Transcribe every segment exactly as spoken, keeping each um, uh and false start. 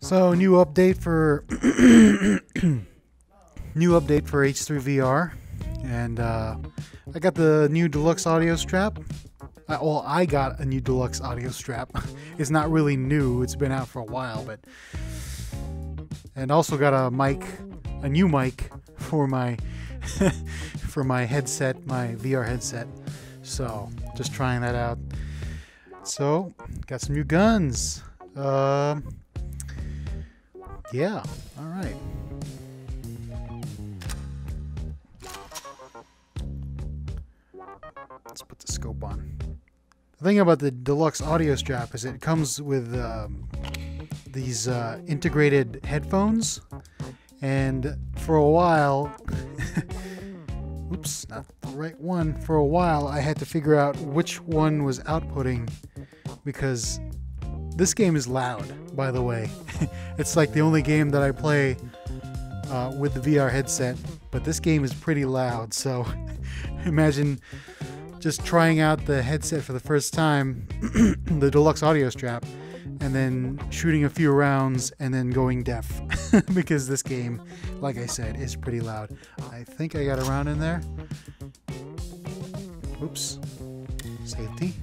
So new update for new update for H three V R, and uh, I got the new Deluxe Audio Strap. I, well, I got a new Deluxe Audio Strap. It's not really new; it's been out for a while, but and also got a mic, a new mic for my for my headset, my V R headset. So just trying that out. So got some new guns. Uh, yeah. All right. Let's put the scope on. The thing about the Deluxe Audio Strap is it comes with um, these uh, integrated headphones, and for a while. Oops, not the right one. For a while, I had to figure out which one was outputting, because this game is loud, by the way. It's like the only game that I play uh, with the V R headset, but this game is pretty loud, so imagine just trying out the headset for the first time, the Deluxe Audio Strap, and then shooting a few rounds and then going deaf. Because this game, like I said, is pretty loud. I think I got a round in there. Oops. Safety.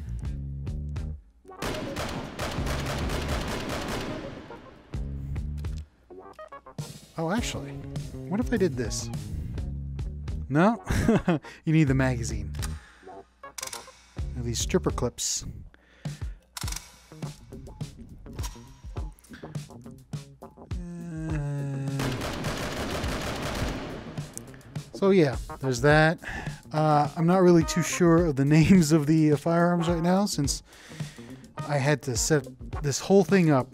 Oh, actually, what if I did this? No? You need the magazine. Or these stripper clips. So yeah, there's that. Uh, I'm not really too sure of the names of the uh, firearms right now, since I had to set this whole thing up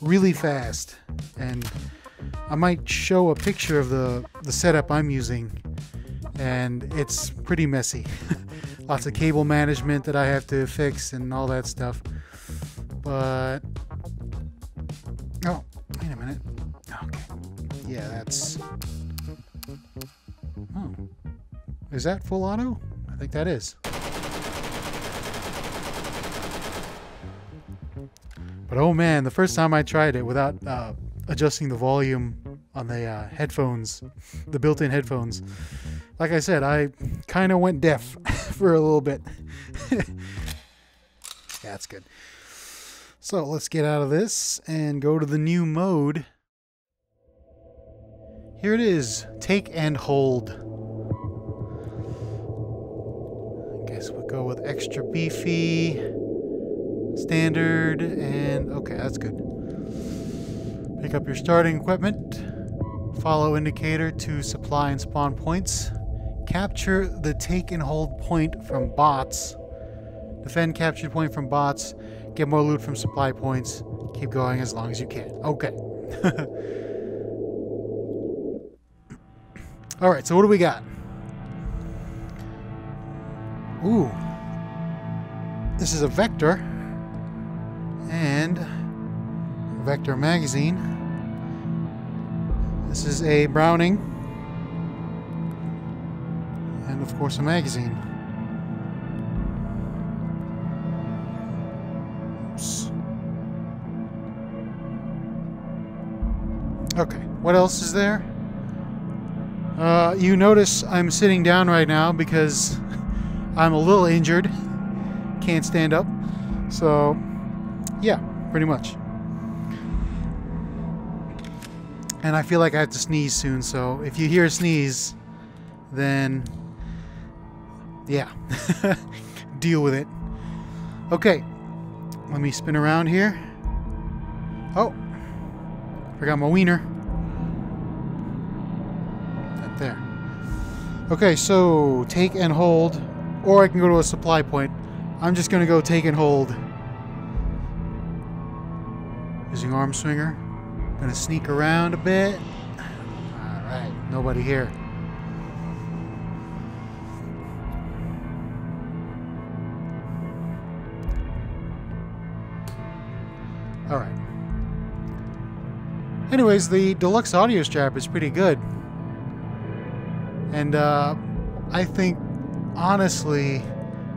really fast. And I might show a picture of the, the setup I'm using, and it's pretty messy. Lots of cable management that I have to fix and all that stuff. But, oh, wait a minute. Okay, yeah, that's... Oh. Is that full auto? I think that is. But oh man, the first time I tried it without uh, adjusting the volume on the uh, headphones, the built-in headphones, like I said, I kind of went deaf for a little bit. Yeah, that's good. So let's get out of this and go to the new mode. Here it is, take and hold. I guess we'll go with extra beefy, standard, and okay, that's good. Pick up your starting equipment, follow indicator to supply and spawn points, capture the take and hold point from bots, defend captured point from bots, get more loot from supply points, keep going as long as you can. Okay. All right, so what do we got? Ooh. This is a Vector and Vector magazine. This is a Browning and, of course, a magazine. Oops. Okay, what else is there? Uh, you notice I'm sitting down right now because I'm a little injured. Can't stand up. So, yeah, pretty much. And I feel like I have to sneeze soon, so if you hear a sneeze, then, yeah, deal with it. Okay, let me spin around here. Oh, forgot my wiener. There. Okay, so take and hold, or I can go to a supply point. I'm just gonna go take and hold. Using arm swinger. Gonna sneak around a bit. Alright, nobody here. Alright. Anyways, the Deluxe Audio Strap is pretty good. And uh, I think, honestly,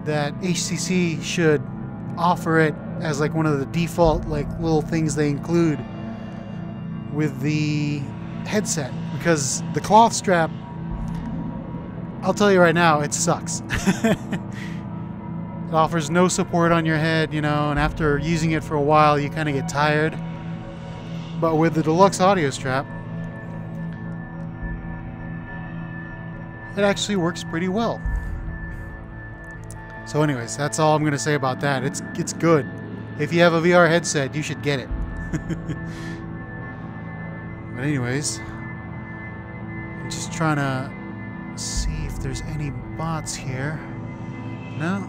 that H C C should offer it as like one of the default like little things they include with the headset, because the cloth strap, I'll tell you right now, it sucks. It offers no support on your head, you know, and after using it for a while, you kind of get tired. But with the Deluxe Audio Strap, it actually works pretty well. So anyways, that's all I'm going to say about that. It's, it's good. If you have a V R headset, you should get it. But anyways, I'm just trying to see if there's any bots here. No?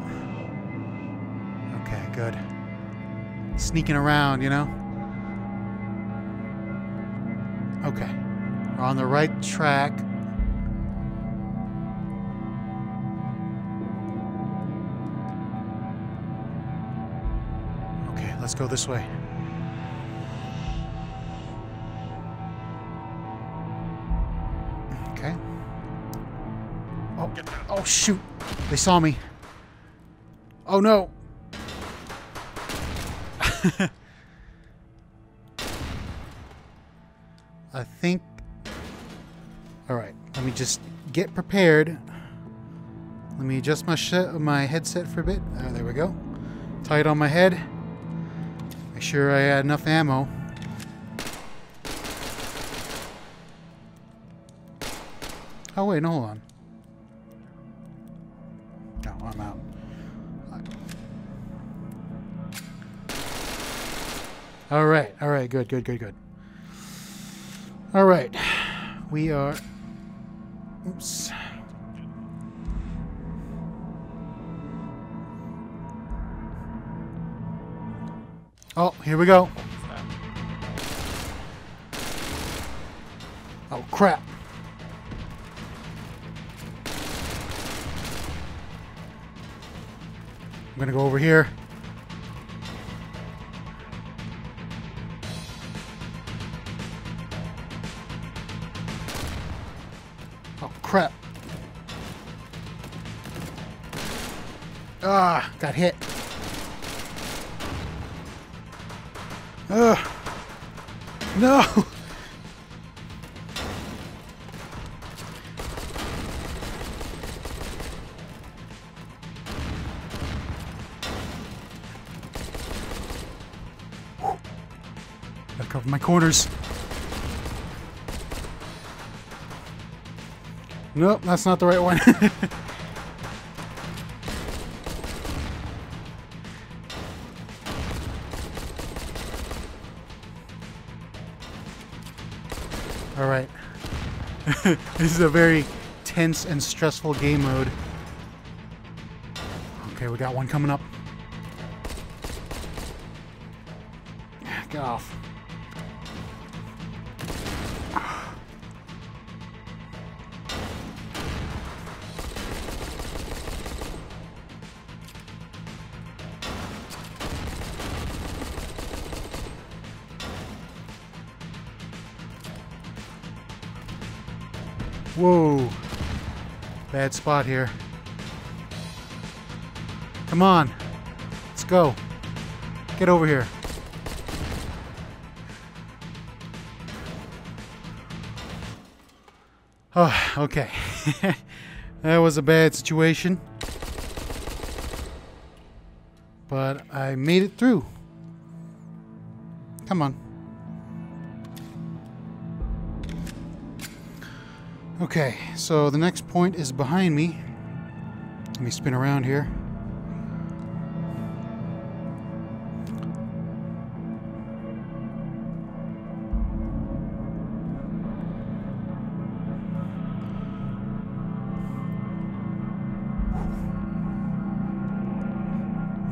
Okay, good. Sneaking around, you know? Okay. We're on the right track. Let's go this way. Okay. Oh, oh shoot. They saw me. Oh no. I think... All right, let me just get prepared. Let me adjust my sh my headset for a bit. Uh, there we go. Tie it on my head. Make sure I had enough ammo. Oh wait, no, hold on. No, I'm out. All right, all right, good, good, good, good. All right, we are. Oops. Oh, here we go. Oh, crap. I'm gonna go over here. Oh, crap. Ah, got hit. Ugh. No! Gotta cover my corners. Nope, that's not the right one. Alright. This is a very tense and stressful game mode. Okay, we got one coming up. Get off. Whoa, bad spot here. Come on, let's go. Get over here. Oh, okay. That was a bad situation. But I made it through. Come on. Okay, so the next point is behind me. Let me spin around here.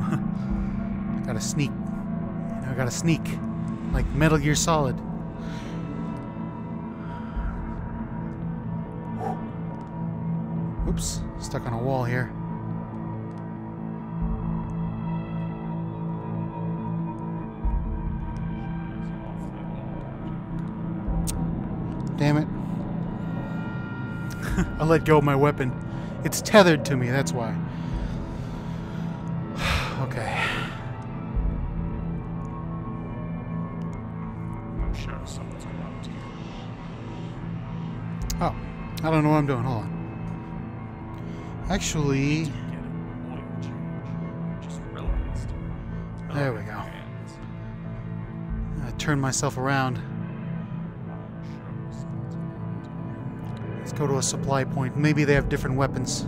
I gotta sneak. I gotta sneak. Like Metal Gear Solid. Oops, stuck on a wall here. Damn it. I let go of my weapon. It's tethered to me, that's why. Okay. shadow someone's going up to you. Oh, I don't know what I'm doing. Hold on. Actually, get it. Just realized. There we go. I turned myself around. Let's go to a supply point. Maybe they have different weapons.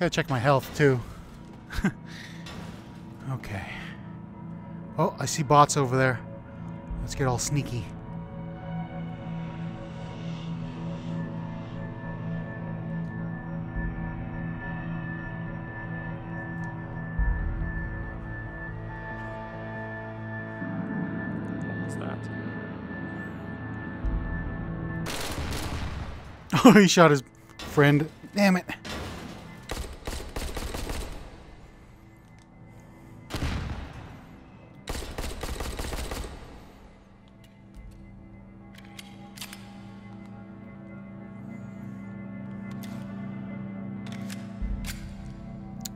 Gotta check my health too. Okay. Oh, I see bots over there. Let's get all sneaky. What's that? Oh, he shot his friend. Damn it.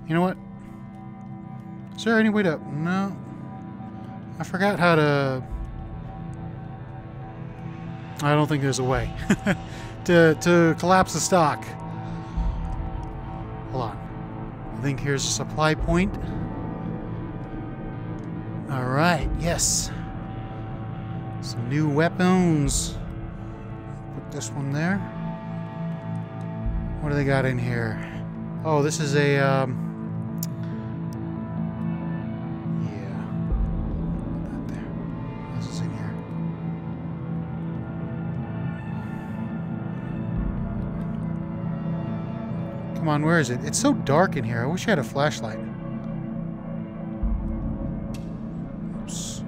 You know what? Is there any way to... No. I forgot how to... I don't think there's a way to, to collapse the stock. Hold on. I think here's a supply point. Alright, yes. Some new weapons. Put this one there. What do they got in here? Oh, this is a... Um, Come on, where is it? It's so dark in here. I wish I had a flashlight. Oops.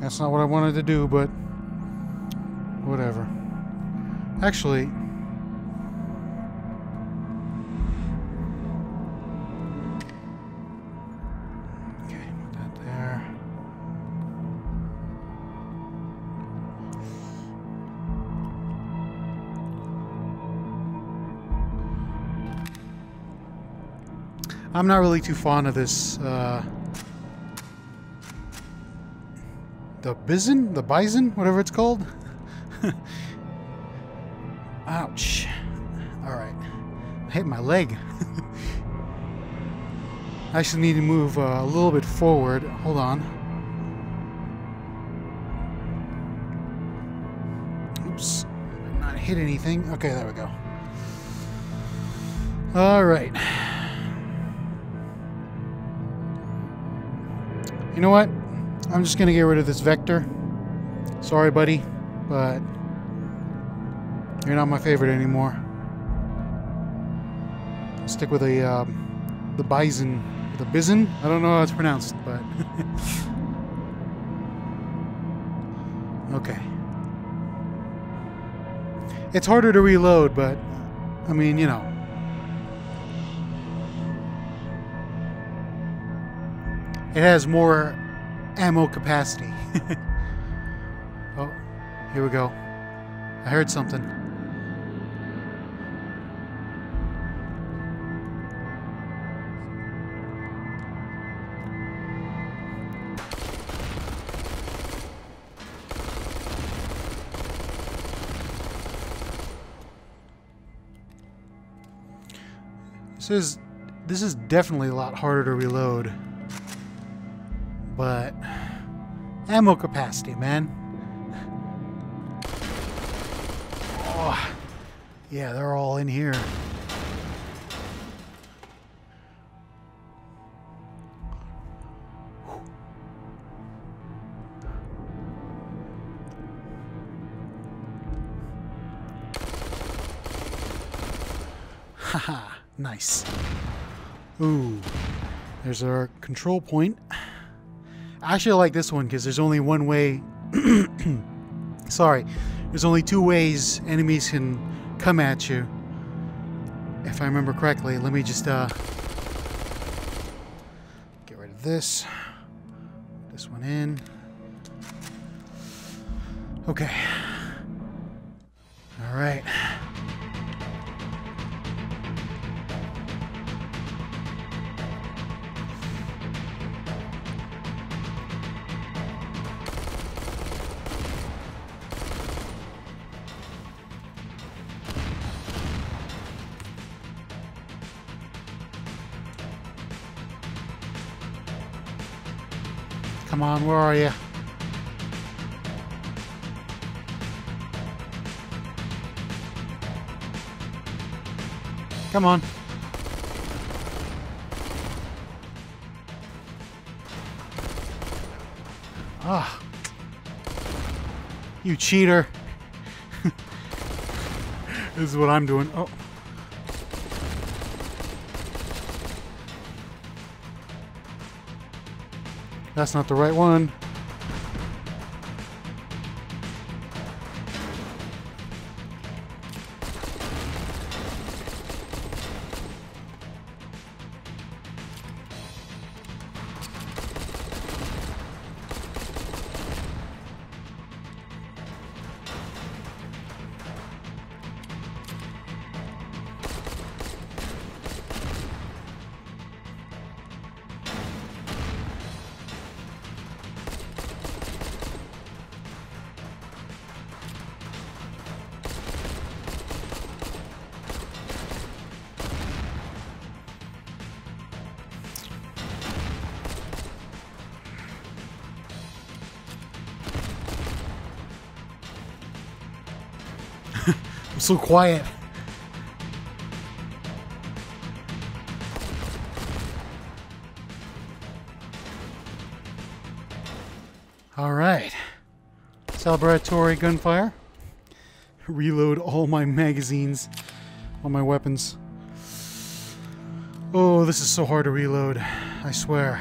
That's not what I wanted to do, but whatever. Actually, okay, put that there. I'm not really too fond of this, uh... The Bizon? The Bison? Whatever it's called? Ouch. Alright. I hit my leg. I actually need to move uh, a little bit forward. Hold on. Oops. Did not hit anything. Okay, there we go. Alright. You know what? I'm just gonna get rid of this Vector. Sorry, buddy, but you're not my favorite anymore. I'll stick with the um, the Bison, the Bizon. I don't know how it's pronounced, but okay. It's harder to reload, but I mean, you know. It has more ammo capacity. Oh, here we go. I heard something. This is this is definitely a lot harder to reload. But ammo capacity, man. Oh, yeah, they're all in here. Haha, nice. Ooh, there's our control point. I actually like this one because there's only one way. Sorry, there's only two ways enemies can come at you. If I remember correctly, let me just uh, get rid of this. This one in. Okay. All right. Come on, where are you? Come on. Ah. You cheater. This is what I'm doing. Oh. That's not the right one. I'm so quiet. All right. Celebratory gunfire. Reload all my magazines on my weapons. Oh, this is so hard to reload. I swear.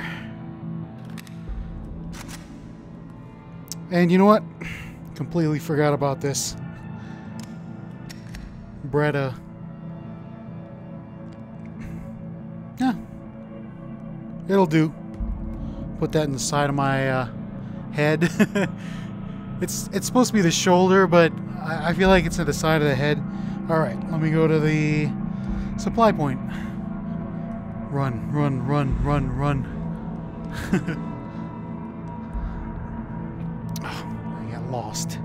And you know what? Completely forgot about this. Bretta. Yeah. It'll do. Put that in the side of my uh, head. it's it's supposed to be the shoulder, but I, I feel like it's at the side of the head. Alright, let me go to the supply point. Run, run, run, run, run. Oh, I got lost.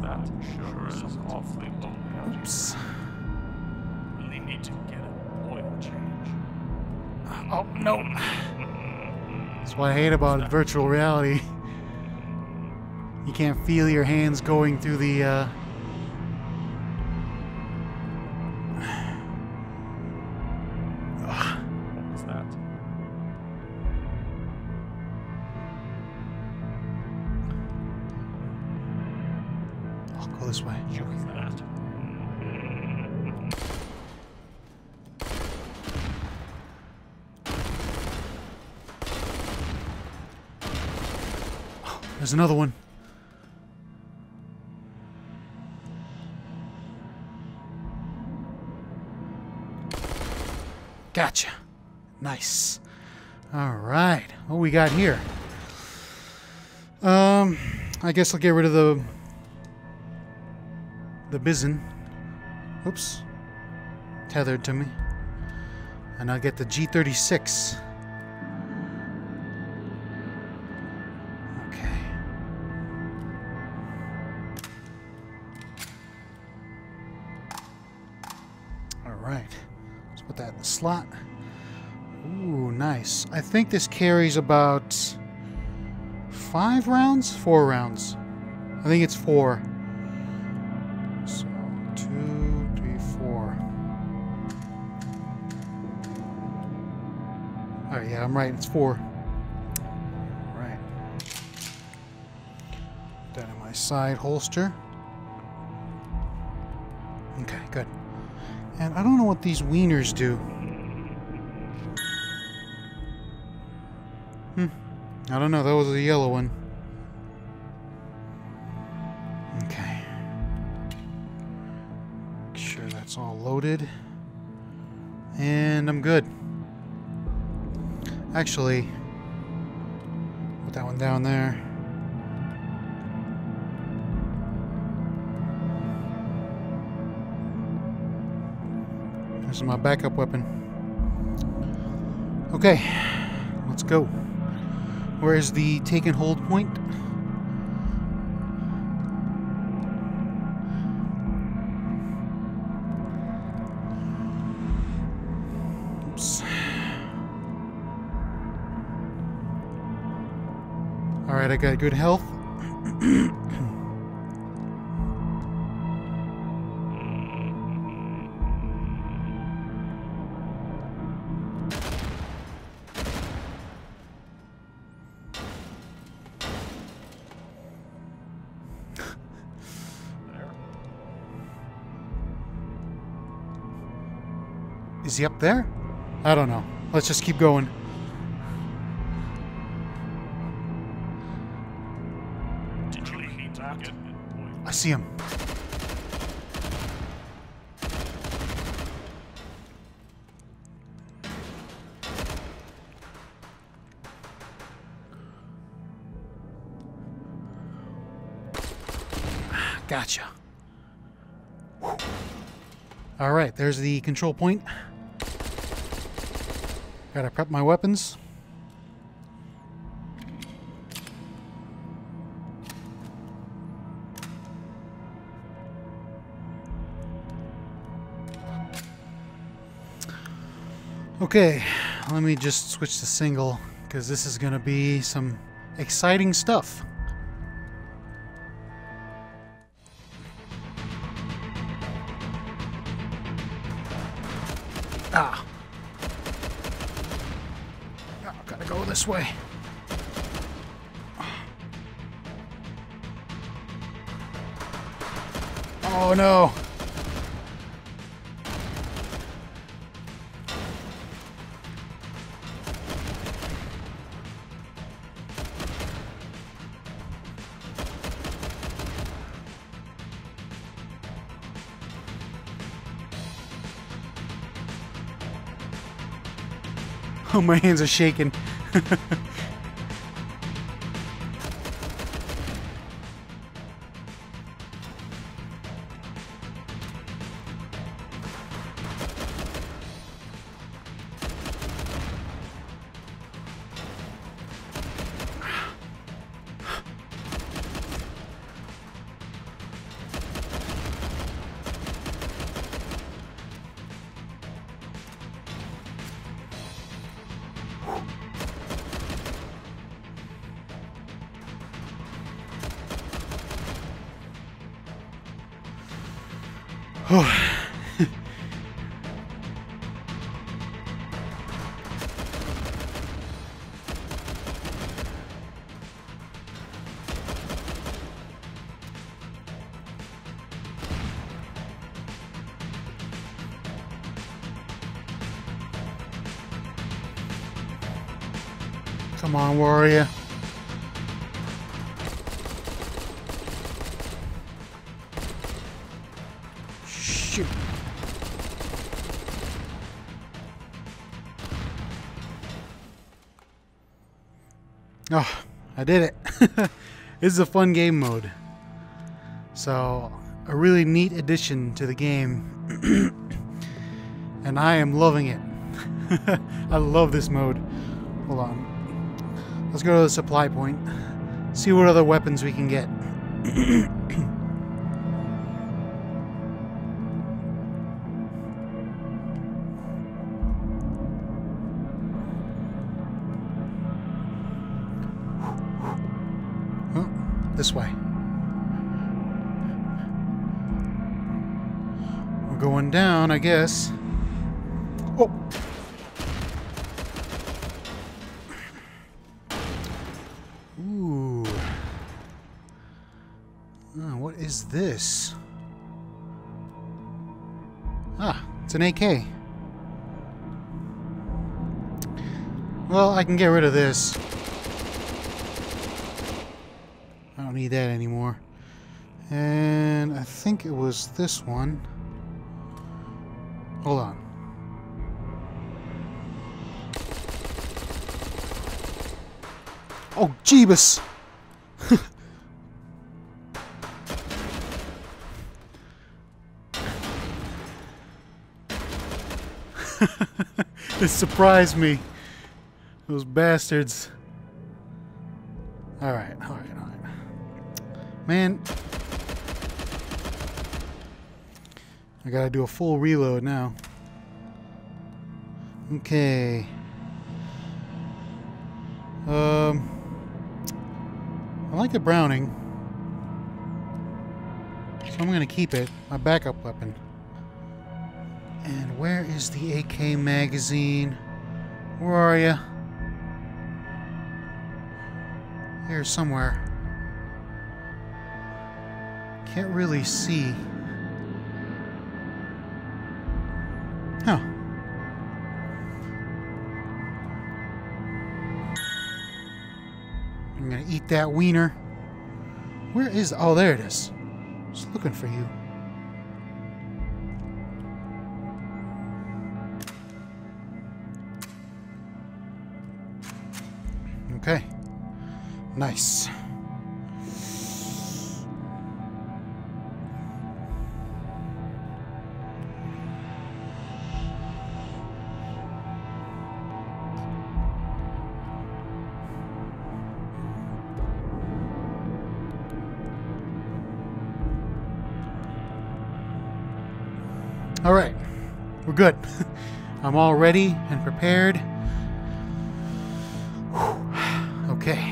That sure is awfully long. Oops. They need to get an oil change. Oh, no. That's what I hate about virtual reality. You can't feel your hands going through the, uh... this way. Oh, there's another one. Gotcha. Nice. All right. What we got here? Um, I guess I'll get rid of the The Bison, oops, tethered to me, and I'll get the G thirty-six. Okay. All right. Let's put that in the slot. Ooh, nice. I think this carries about five rounds, four rounds. I think it's four. Oh, yeah, I'm right. It's four. All right. Put that in my side holster. Okay, good. And I don't know what these wieners do. Hmm. I don't know. That was the yellow one. Okay. Make sure that's all loaded. and I'm good. Actually, put that one down there. This is my backup weapon. Okay, let's go. Where is the take and hold point? Oops. All right, I got good health. Is he up there? I don't know. Let's just keep going. I see him. Gotcha. Whew. All right, there's the control point. Gotta prep my weapons. Okay, let me just switch to single, because this is gonna be some exciting stuff. Ah. Go this way. Oh no. Oh, my hands are shaking. Come on, warrior. Shoot. Oh, I did it. This is a fun game mode. So, a really neat addition to the game. And I am loving it. I love this mode. Hold on. Let's go to the supply point. See what other weapons we can get. This way. We're going down, I guess. Oh! Ooh. Oh, what is this? Ah, it's an A K. Well, I can get rid of this. I don't need that anymore. And I think it was this one. Hold on. Oh, Jeebus! It surprised me. Those bastards. Alright, alright, alright. Man. I gotta do a full reload now. Okay. Um. I like the Browning. So I'm gonna keep it. My backup weapon. And where is the A K magazine? Where are you? Here somewhere. Can't really see. Huh. I'm gonna eat that wiener. Where is... Oh, there it is. Just looking for you. Okay. Nice. All right. We're good. I'm all ready and prepared. Okay.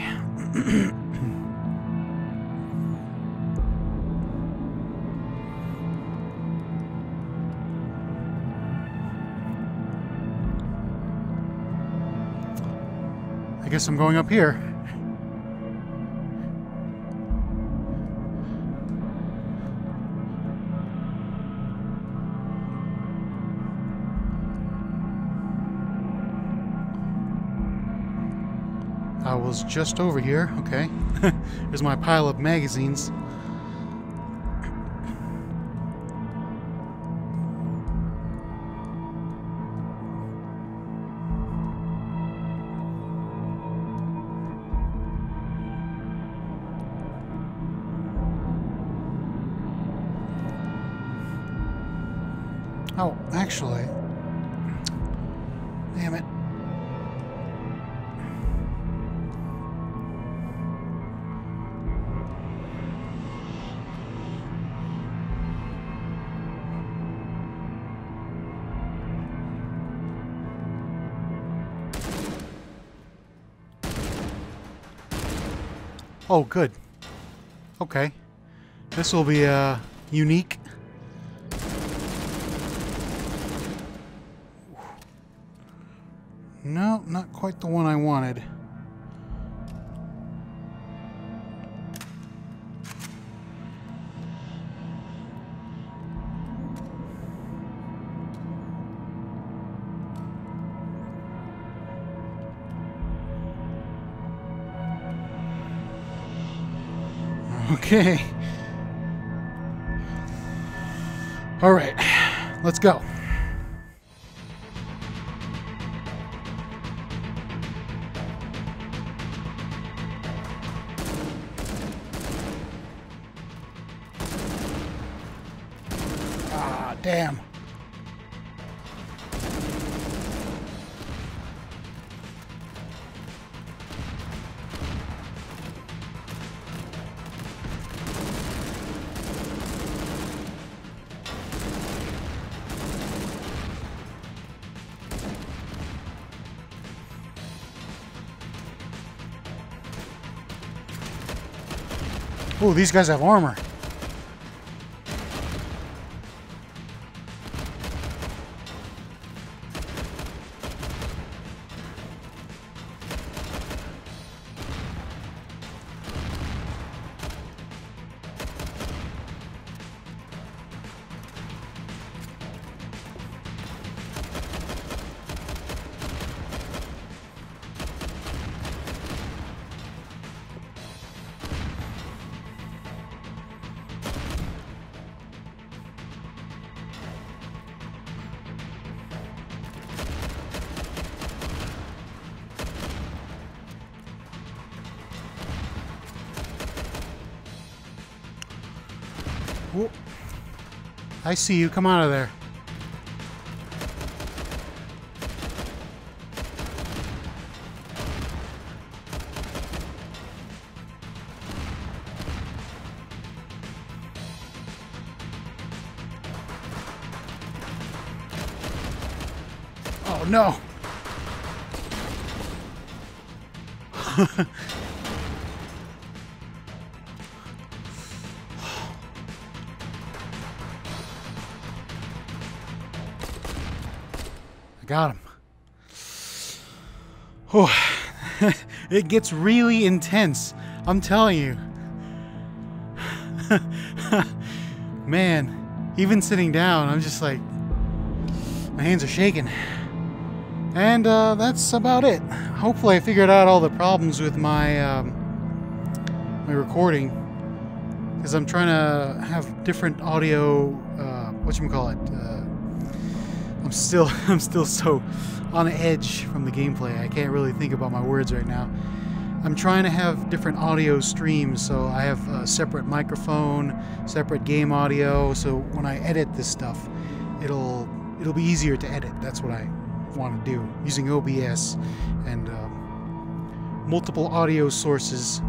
I guess I'm going up here. I was just over here. Okay. Here's my pile of magazines. Oh, actually. Damn it. Oh, good. Okay. This will be, uh, unique. No, not quite the one I wanted. Okay. All right. Let's go. Ah, damn. Oh, these guys have armor. Whoa. I see you. Come out of there. Oh, no. Got him. Oh, it gets really intense, I'm telling you. Man, even sitting down, I'm just like, my hands are shaking. And uh, that's about it. Hopefully I figured out all the problems with my, um, my recording, because I'm trying to have different audio, uh, whatchamacallit, uh, I'm still, I'm still so on edge from the gameplay. I can't really think about my words right now. I'm trying to have different audio streams, so I have a separate microphone, separate game audio. So when I edit this stuff, it'll, it'll be easier to edit. That's what I want to do, using O B S and uh, multiple audio sources.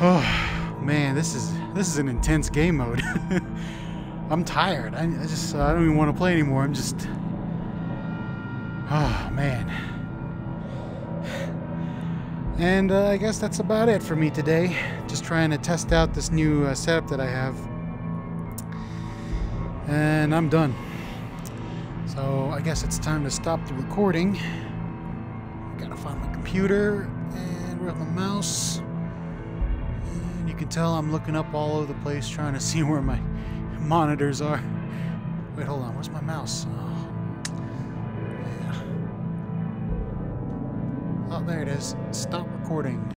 Oh man, this is this is an intense game mode. I'm tired. I, I just, I don't even want to play anymore. I'm just, oh man. And uh, I guess that's about it for me today. Just trying to test out this new uh, setup that I have. And I'm done. So I guess it's time to stop the recording. Gotta find my computer and grab my mouse. And you can tell I'm looking up all over the place trying to see where my monitors are. Wait, hold on, where's my mouse? Oh, yeah. Oh, there it is. Stop recording.